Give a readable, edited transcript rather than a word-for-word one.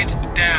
Head down.